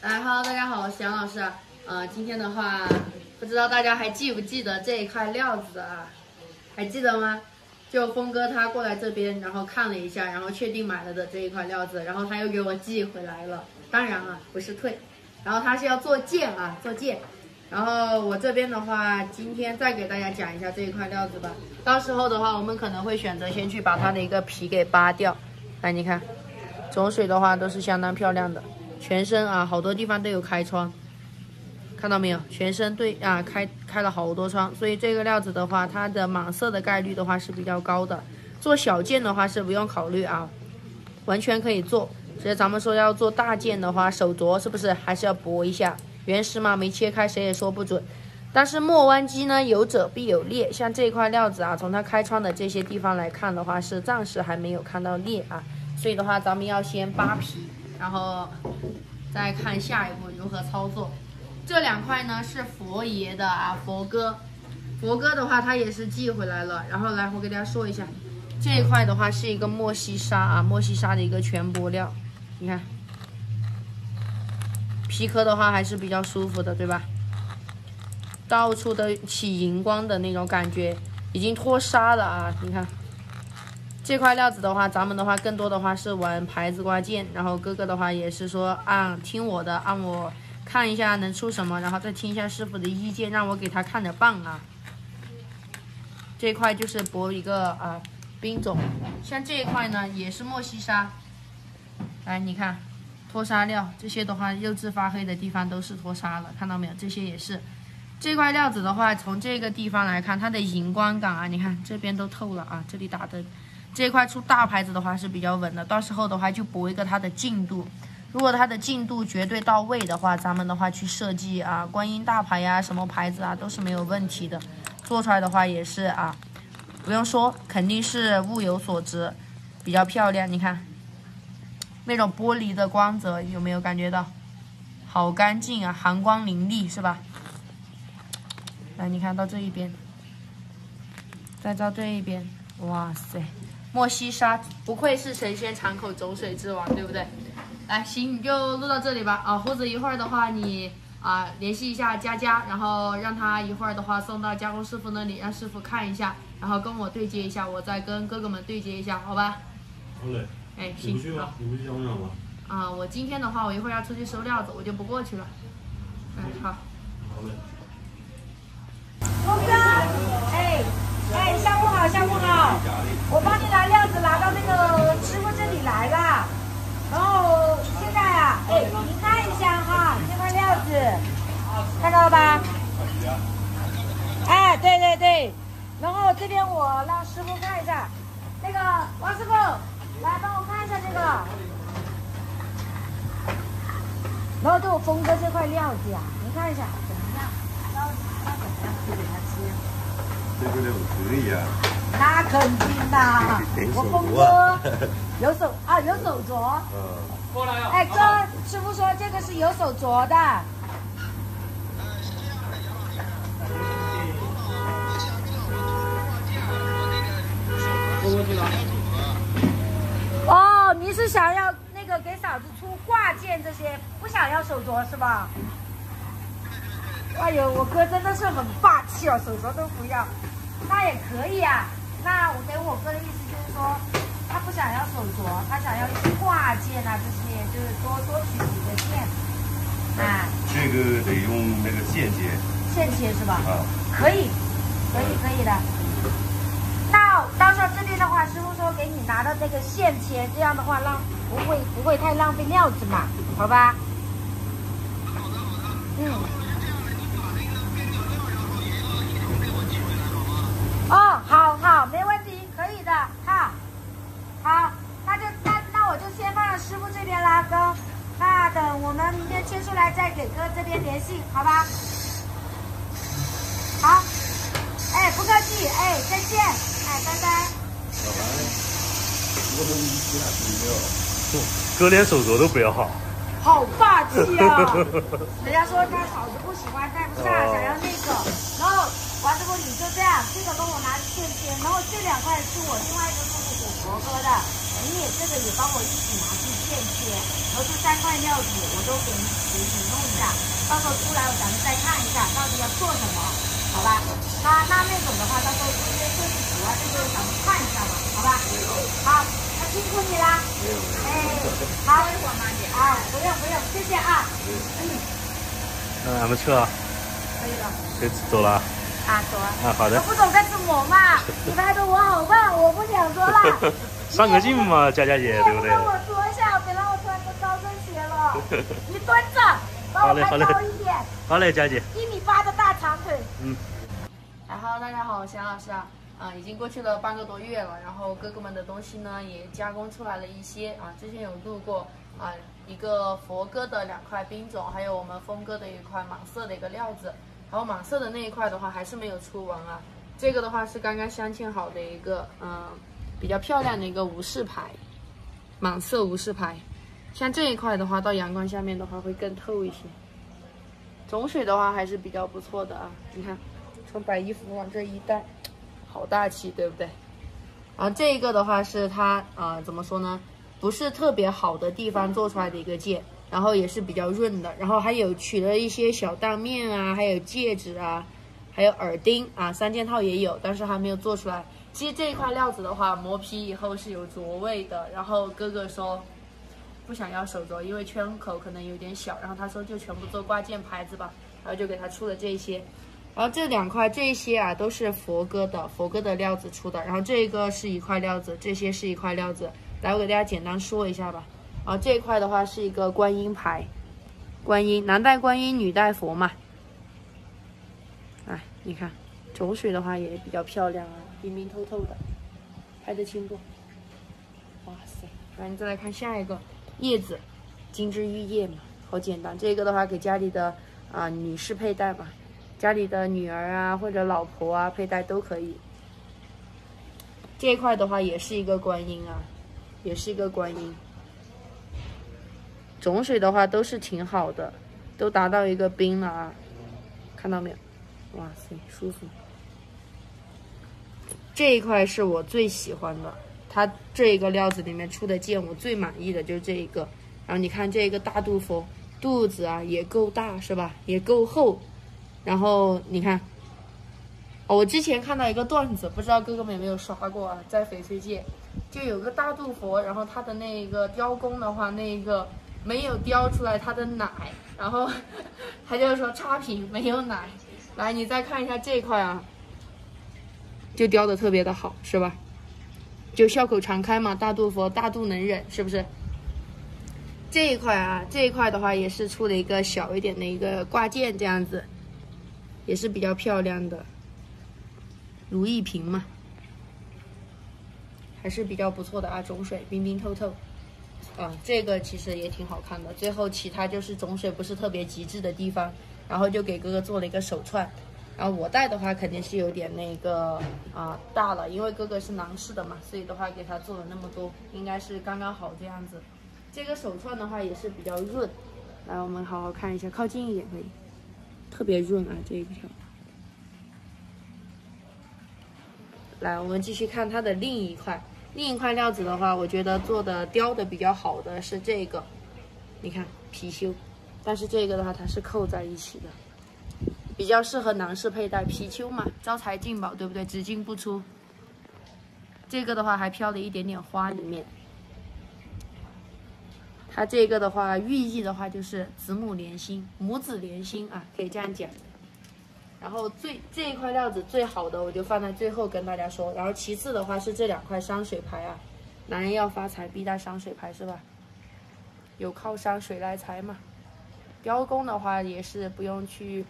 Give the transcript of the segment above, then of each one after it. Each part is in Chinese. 来哈喽，大家好，我是杨老师。今天的话，不知道大家还记不记得这一块料子啊？还记得吗？就峰哥他过来这边，然后看了一下，然后确定买了的这一块料子，然后他又给我寄回来了。当然啊，不是退，然后他是要做件啊，做件。然后我这边的话，今天再给大家讲一下这一块料子吧。到时候的话，我们可能会选择先去把它的一个皮给扒掉。来，你看，走水的话都是相当漂亮的。 全身啊，好多地方都有开窗，看到没有？全身对啊，开了好多窗，所以这个料子的话，它的蟒色的概率的话是比较高的。做小件的话是不用考虑啊，完全可以做。所以咱们说要做大件的话，手镯是不是还是要搏一下？原石嘛没切开，谁也说不准。但是莫湾鸡呢，有者必有裂。像这块料子啊，从它开窗的这些地方来看的话，是暂时还没有看到裂啊。所以的话，咱们要先扒皮。 然后再看下一步如何操作。这两块呢是佛爷的啊，佛哥的话他也是寄回来了。然后来，我给大家说一下，这一块的话是一个莫西沙啊，莫西沙的一个全薄料。你看，皮壳的话还是比较舒服的，对吧？到处都起荧光的那种感觉，已经脱纱了啊，你看。 这块料子的话，咱们的话更多的话是玩牌子挂件，然后哥哥的话也是说听我的，按我看一下能出什么，然后再听一下师傅的意见，让我给他看着办啊。这块就是博一个啊冰种，像这一块呢也是莫西沙，来你看脱沙料这些的话，釉质发黑的地方都是脱沙了，看到没有？这些也是。这块料子的话，从这个地方来看，它的荧光感啊，你看这边都透了啊，这里打灯。 这块出大牌子的话是比较稳的，到时候的话就搏一个它的进度。如果它的进度绝对到位的话，咱们的话去设计啊，观音大牌呀、什么牌子啊都是没有问题的。做出来的话也是啊，不用说，肯定是物有所值，比较漂亮。你看那种玻璃的光泽，有没有感觉到？好干净啊，寒光凌厉是吧？来，你看到这一边，再到这一边，哇塞！ 莫西沙不愧是神仙场口走水之王，对不对？来，行，你就录到这里吧。啊，胡子一会儿的话，你啊联系一下佳佳，然后让他一会儿的话送到加工师傅那里，让师傅看一下，然后跟我对接一下，我再跟哥哥们对接一下，好吧？好嘞。哎，行。你不去吗？你不去香港吗？啊，我今天的话，我一会儿要出去收料子，我就不过去了。嗯，好。好嘞。胡哥，哎。 哎，下午好，下午好！我帮你拿料子拿到那个师傅这里来了，然后现在啊，哎，你看一下哈，这块料子，看到了吧？哎，对对对，然后这边我让师傅看一下，那个王师傅来帮我看一下这个，然后对我峰哥这块料子呀、啊，你看一下怎么样？要怎么样去给他吃？ 这个料可以啊，那肯定的。我峰哥有手啊，有手镯。嗯。过来呀。哎，哥，师傅说这个是有手镯的。是这样的，杨老师，我想让我出挂件，我那个手镯是啥组合？哦，你是想要那个给嫂子出挂件这些，不想要手镯是吧？ 哎呦，我哥真的是很霸气哦，手镯都不要，那也可以啊。那我给我哥的意思就是说，他不想要手镯，他想要一些挂件啊，这些就是多取几个件。啊，这个得用那个线接。线接是吧？啊，可以，可以，可以的。那到时候这边的话，师傅说给你拿到这个线接，这样的话不会太浪费料子嘛，好吧？好的，好的。嗯。 哦，好好，没问题，可以的哈。好，那我就先放到师傅这边啦，哥。那等我们明天切出来再给哥这边联系，好吧？好，哎，不客气，哎，再见，哎，拜拜。小白，我们俩没有，哥连手镯都不要。好霸气啊！人家说他嫂子不喜欢戴不上，想要那个，然后。 王师傅，你就这样，这个帮我拿去垫肩，然后这两块是我另外一个客户给国歌的，你也这个也帮我一起拿去献血，然后这3块料子我都给你弄一下，到时候出来咱们再看一下到底要做什么，好吧？那种的话，到时候直接40万，这个咱们看一下嘛，好吧？好，那辛苦你啦。哎，好，我妈姐啊，不用，谢谢啊。那咱们撤了。可以了。可以走了。 啊，走啊！啊，好的。副总在整我嘛，你们还说我好棒，我不想说了。上个镜嘛，佳佳姐，对不对？我脱下，别让我穿着高跟鞋了。你蹲着，帮我抬高一点。好嘞，佳姐。1.8米的大长腿。嗯。然后大家好，我是杨老师啊，已经过去了半个多月了，然后哥哥们的东西呢也加工出来了一些啊，之前有录过啊，一个佛哥的2块冰种，还有我们峰哥的1块蟒色的一个料子。 然后蟒色的那一块的话还是没有出完啊，这个的话是刚刚镶嵌好的一个比较漂亮的一个无饰牌，蟒色无饰牌，像这一块的话到阳光下面的话会更透一些。种水的话还是比较不错的啊，你看，从白衣服往这一带，好大气，对不对？然后这一个的话是它怎么说呢，不是特别好的地方做出来的一个戒。 然后也是比较润的，然后还有取了一些小蛋面啊，还有戒指啊，还有耳钉啊，3件套也有，但是还没有做出来。其实这一块料子的话，磨皮以后是有着味的。然后哥哥说不想要手镯，因为圈口可能有点小，然后他说就全部做挂件牌子吧，然后就给他出了这些。然后这2块这些啊都是佛哥的料子出的，然后这个是1块料子，这些是1块料子。来，我给大家简单说一下吧。 然后这一块的话是一个观音牌，观音男戴观音，女戴佛嘛。哎，你看，种水的话也比较漂亮啊，明明透透的，拍得清不？哇塞！来，再来看下一个叶子，金枝玉叶嘛，好简单。这个的话给家里的女士佩戴吧，家里的女儿啊或者老婆啊佩戴都可以。这一块的话也是一个观音啊，也是一个观音。 种水的话都是挺好的，都达到一个冰了啊，看到没有？哇塞，舒服！这一块是我最喜欢的，它这一个料子里面出的件我最满意的就是这一个。然后你看这一个大肚佛，肚子啊也够大是吧？也够厚。然后你看，我之前看到一个段子，不知道哥哥们有没有刷过啊？在翡翠界就有个大肚佛，然后它的那个雕工的话，那个。 没有雕出来它的奶，然后他就说差评没有奶。来，你再看一下这块啊，就雕的特别的好，是吧？就笑口常开嘛，大肚佛大肚能忍，是不是？这一块啊，这一块的话也是出了一个小一点的一个挂件，这样子也是比较漂亮的，如意瓶嘛，还是比较不错的啊，种水冰冰透透。 啊，这个其实也挺好看的。最后其他就是种水不是特别极致的地方，然后就给哥哥做了一个手串。然后我戴的话肯定是有点那个大了，因为哥哥是男士的嘛，所以的话给他做了那么多，应该是刚刚好这样子。这个手串的话也是比较润，来我们好好看一下，靠近一点可以，特别润啊这一条。来，我们继续看它的另一块。 另一块料子的话，我觉得雕的比较好的是这个，你看貔貅，但是这个的话它是扣在一起的，比较适合男士佩戴。貔貅嘛，招财进宝，对不对？只进不出。这个的话还飘了一点点花里面。它这个的话寓意的话就是子母连心，母子连心啊，可以这样讲。 然后这一块料子最好的，我就放在最后跟大家说。然后其次的话是这2块山水牌啊，男人要发财必带山水牌是吧？有靠山水来财嘛。雕工的话也是不用去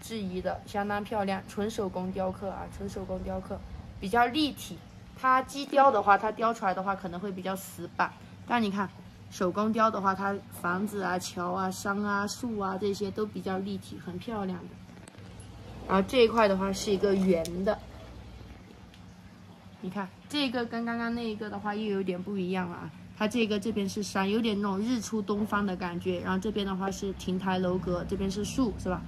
质疑的，相当漂亮，纯手工雕刻啊，纯手工雕刻比较立体。它机雕的话，它雕出来的话可能会比较死板，但你看手工雕的话，它房子啊、桥啊、山啊、树啊这些都比较立体，很漂亮的。 然后这一块的话是一个圆的，你看这个跟刚刚那一个的话又有点不一样了啊。它这个这边是山，有点那种日出东方的感觉。然后这边的话是亭台楼阁，这边是树，是吧？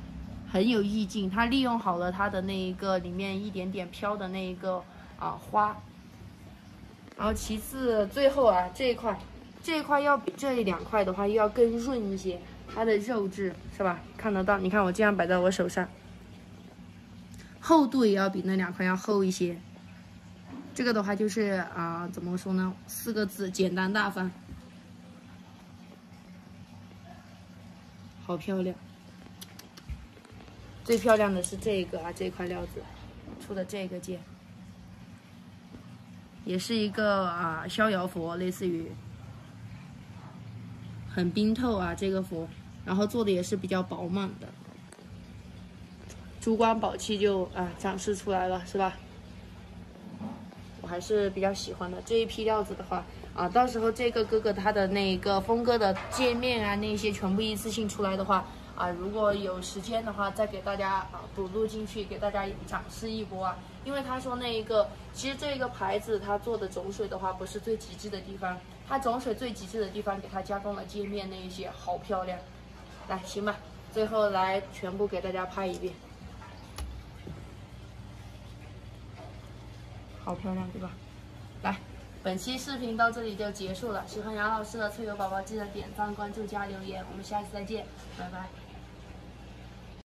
很有意境。它利用好了它的那一个里面一点点飘的那一个花，然后其次最后啊这一块要比这两块的话又要更润一些，它的肉质是吧？看得到，你看我这样摆在我手上，厚度也要比那两块要厚一些。这个的话就是啊、怎么说呢？四个字：简单大方。好漂亮！最漂亮的是这个啊，这块料子出的这个件，也是一个啊逍遥佛，类似于。 很冰透啊，这个佛，然后做的也是比较饱满的，珠光宝气就啊展示出来了，是吧？我还是比较喜欢的这一批料子的话啊，到时候这个哥哥他的那个峰哥的界面啊，那些全部一次性出来的话啊，如果有时间的话，再给大家啊补录进去，给大家展示一波啊。因为他说那一个，其实这个牌子他做的种水的话，不是最极致的地方。 它种水最极致的地方，给它加工了界面那一些，好漂亮。来，行吧，最后来全部给大家拍一遍，好漂亮，对吧？来，本期视频到这里就结束了。喜欢杨老师的翠友宝宝，记得点赞、关注、加留言。我们下期再见，拜拜。